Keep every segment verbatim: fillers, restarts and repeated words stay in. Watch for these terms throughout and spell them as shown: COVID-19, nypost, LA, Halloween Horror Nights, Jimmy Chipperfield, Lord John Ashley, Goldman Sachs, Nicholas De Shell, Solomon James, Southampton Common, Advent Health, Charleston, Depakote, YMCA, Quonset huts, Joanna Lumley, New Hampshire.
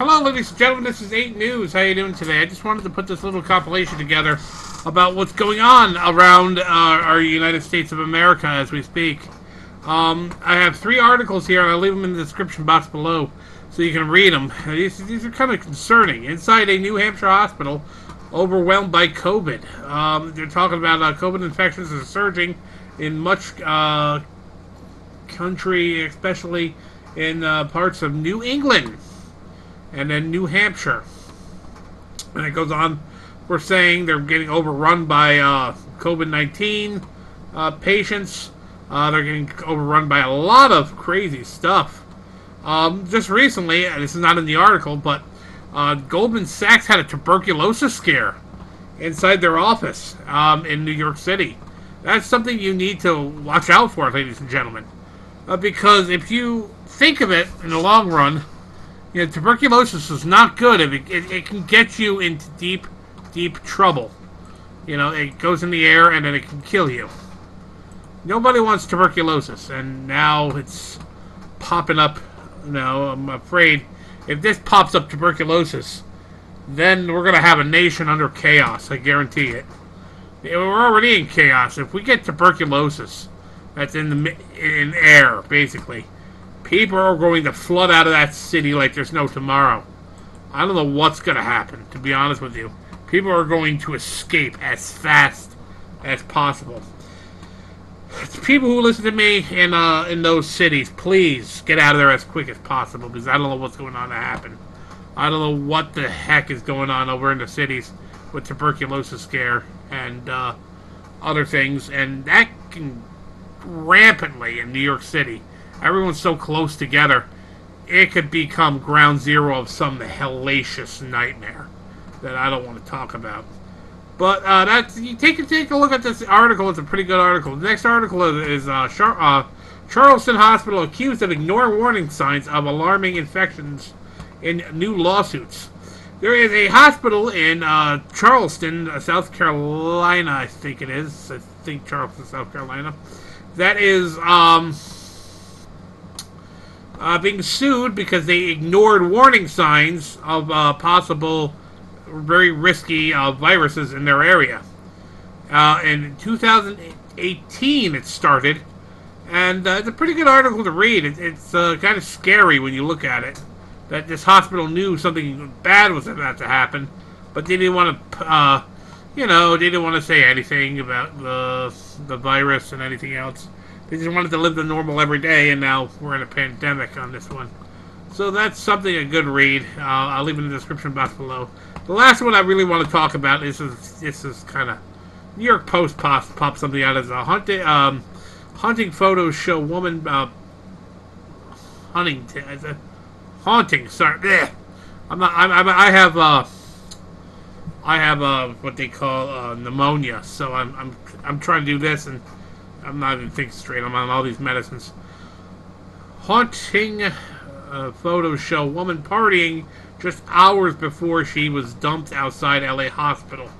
Hello, ladies and gentlemen, this is eight News. How are you doing today? I just wanted to put this little compilation together about what's going on around uh, our United States of America as we speak. Um, I have three articles here, and I'll leave them in the description box below so you can read them. These, these are kind of concerning. Inside a New Hampshire hospital overwhelmed by COVID. Um, they're talking about uh, COVID infections are surging in much uh, country, especially in uh, parts of New England. And then New Hampshire. And it goes on. We're saying they're getting overrun by uh, COVID nineteen uh, patients. Uh, they're getting overrun by a lot of crazy stuff. Um, just recently, and this is not in the article, but uh, Goldman Sachs had a tuberculosis scare inside their office um, in New York City. That's something you need to watch out for, ladies and gentlemen. Uh, because if you think of it in the long run, you know, tuberculosis is not good. It, it, it can get you into deep, deep trouble. You know, it goes in the air and then it can kill you. Nobody wants tuberculosis, and now it's popping up. No, I'm afraid if this pops up tuberculosis, then we're going to have a nation under chaos. I guarantee it. We're already in chaos. If we get tuberculosis, that's in the in air, basically. People are going to flood out of that city like there's no tomorrow. I don't know what's going to happen, to be honest with you. People are going to escape as fast as possible. To people who listen to me in, uh, in those cities, please get out of there as quick as possible, because I don't know what's going on to happen. I don't know what the heck is going on over in the cities with tuberculosis scare and uh, other things. And that can rampantly in New York City. Everyone's so close together, it could become ground zero of some hellacious nightmare that I don't want to talk about. But uh, that's, you take, take a look at this article. It's a pretty good article. The next article is, is uh, Char uh, Charleston Hospital accused of ignoring warning signs of alarming infections in new lawsuits. There is a hospital in uh, Charleston, uh, South Carolina, I think it is. I think Charleston, South Carolina. That is... Um, Uh, being sued because they ignored warning signs of uh, possible very risky uh, viruses in their area. Uh, in two thousand eighteen it started, and uh, it's a pretty good article to read. It, it's uh, kind of scary when you look at it, that this hospital knew something bad was about to happen, but they didn't want to, uh, you know, they didn't want to say anything about the, the virus and anything else. They just wanted to live the normal every day, and now we're in a pandemic on this one. So that's something a good read. Uh, I'll leave it in the description box below. The last one I really want to talk about is this, this is kind of New York Post pops, pops something out as a hunting um, hunting photos show woman uh, hunting as a haunting. Sorry, bleh. I'm not. I'm, I'm, I have uh, I have uh, what they call uh, pneumonia. So I'm I'm I'm trying to do this and. I'm not even thinking straight. I'm on all these medicines. Haunting uh, photos show woman partying just hours before she was dumped outside L A hospital.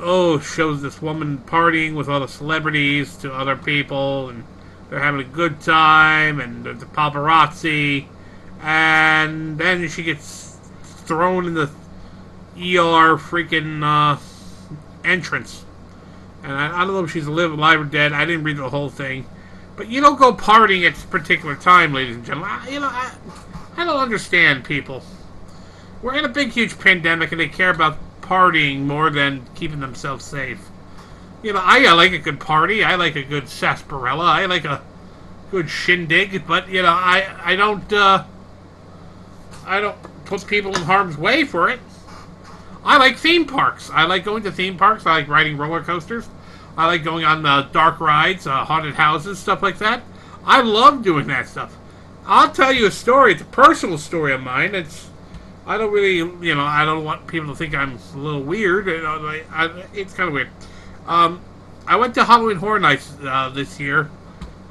Oh, shows this woman partying with all the celebrities to other people, and they're having a good time, and the paparazzi, and then she gets thrown in the E R freaking uh, entrance. And I, I don't know if she's alive, alive or dead. I didn't read the whole thing. But you don't go partying at this particular time, ladies and gentlemen. I, you know, I, I don't understand people. We're in a big, huge pandemic, and they care about partying more than keeping themselves safe. You know, I, I like a good party. I like a good sarsaparilla. I like a good shindig. But, you know, I, I don't, uh... I don't put people in harm's way for it. I like theme parks. I like going to theme parks. I like riding roller coasters. I like going on uh, dark rides, uh, haunted houses, stuff like that. I love doing that stuff. I'll tell you a story. It's a personal story of mine. It's I don't really, you know, I don't want people to think I'm a little weird. I, I, it's kind of weird. Um, I went to Halloween Horror Nights uh, this year,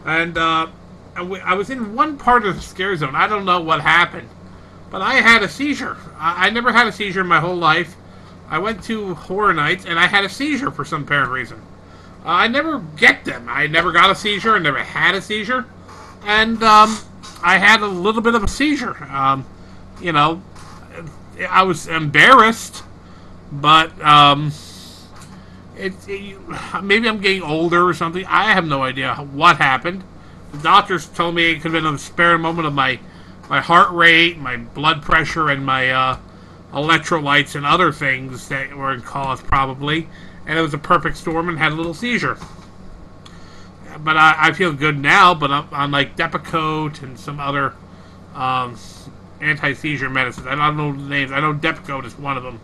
and uh, I, w I was in one part of the scare zone. I don't know what happened, but I had a seizure. I, I never had a seizure in my whole life. I went to Horror Nights, and I had a seizure for some apparent reason. Uh, I never get them. I never got a seizure. I never had a seizure. And um, I had a little bit of a seizure. Um, you know, I was embarrassed, but um, it, it, maybe I'm getting older or something. I have no idea what happened. The doctors told me it could have been a spare moment of my, my heart rate, my blood pressure, and my uh, electrolytes and other things that were in cause probably. And it was a perfect storm and had a little seizure. But I, I feel good now, but I'm on like Depakote and some other um, anti-seizure medicines. I don't know the names. I know Depakote is one of them.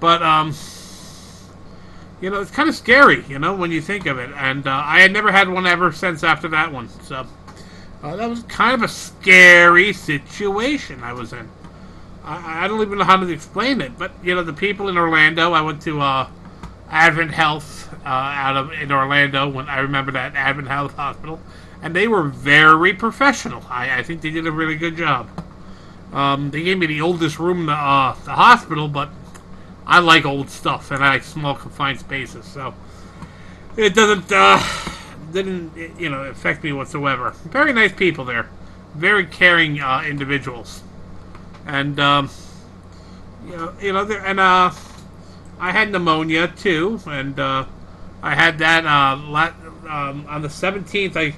But, um, you know, it's kind of scary, you know, when you think of it. And uh, I had never had one ever since after that one. So uh, that was kind of a scary situation I was in. I, I don't even know how to explain it. But, you know, the people in Orlando, I went to... Uh, Advent Health uh, out of in Orlando when I remember that Advent Health hospital, and they were very professional. I, I think they did a really good job. Um, they gave me the oldest room in the, uh, the hospital, but I like old stuff and I like small confined spaces, so it doesn't uh, didn't it, you know affect me whatsoever. Very nice people there, very caring uh, individuals, and um, you know you know there and uh. I had pneumonia too, and uh, I had that uh, lat um, on the seventeenth. I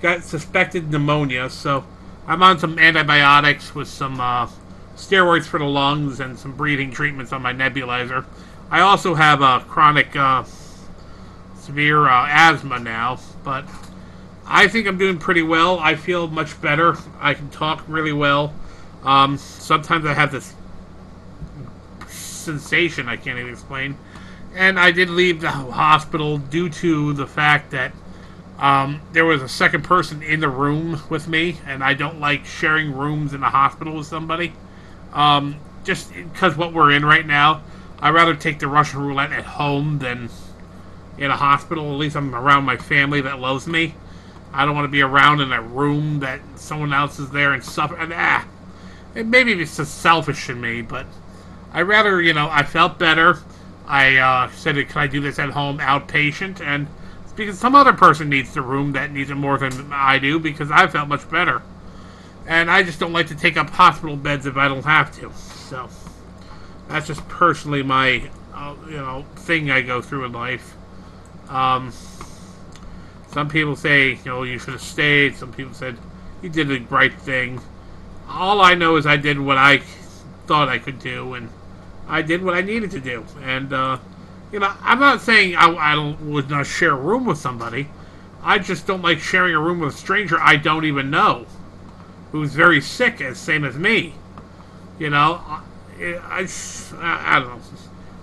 got suspected pneumonia, so I'm on some antibiotics with some uh, steroids for the lungs and some breathing treatments on my nebulizer. I also have a chronic, uh, severe uh, asthma now, but I think I'm doing pretty well. I feel much better. I can talk really well. Um, sometimes I have this sensation I can't even explain, and I did leave the hospital due to the fact that um, there was a second person in the room with me, and I don't like sharing rooms in the hospital with somebody, um, just because what we're in right now. I'd rather take the Russian roulette at home than in a hospital. At least I'm around my family that loves me. I don't want to be around in a room that someone else is there and suffer. And ah, and maybe it's just selfish in me, but I rather, you know, I felt better. I uh, said, can I do this at home, outpatient? And it's because some other person needs the room that needs it more than I do, because I felt much better. And I just don't like to take up hospital beds if I don't have to. So that's just personally my, uh, you know, thing I go through in life. Um, some people say, you know, you should have stayed. Some people said, you did the right thing. All I know is I did what I thought I could do, and I did what I needed to do, and uh, you know, I'm not saying I, I don't, would not share a room with somebody. I just don't like sharing a room with a stranger I don't even know, who's very sick, as same as me. You know, I, I, I don't know.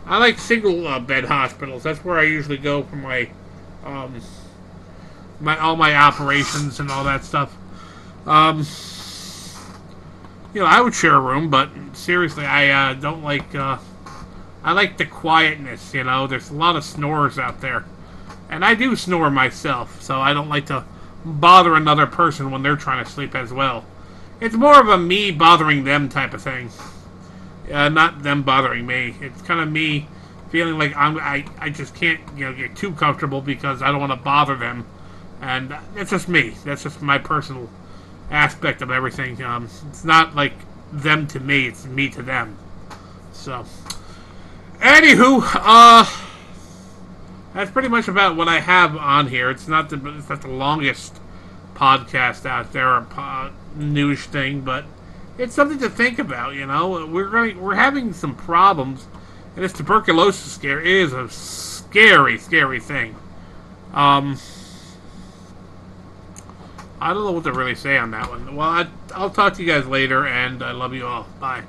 I like single uh, bed hospitals. That's where I usually go for my, um, my all my operations and all that stuff. Um, you know, I would share a room, but seriously, I uh, don't like, uh, I like the quietness, you know. There's a lot of snorers out there, and I do snore myself, so I don't like to bother another person when they're trying to sleep as well. It's more of a me bothering them type of thing, uh, not them bothering me. It's kind of me feeling like I'm, I, I just can't, you know, get too comfortable because I don't want to bother them, and that's just me. That's just my personal aspect of everything. Um, it's not like them to me, it's me to them. So, anywho, uh, that's pretty much about what I have on here. It's not the it's not the longest podcast out there, or po news thing, but it's something to think about. You know, we're going we're having some problems, and this tuberculosis scare is a scary, scary thing. Um, I don't know what to really say on that one. Well, I, I'll talk to you guys later, and I love you all. Bye.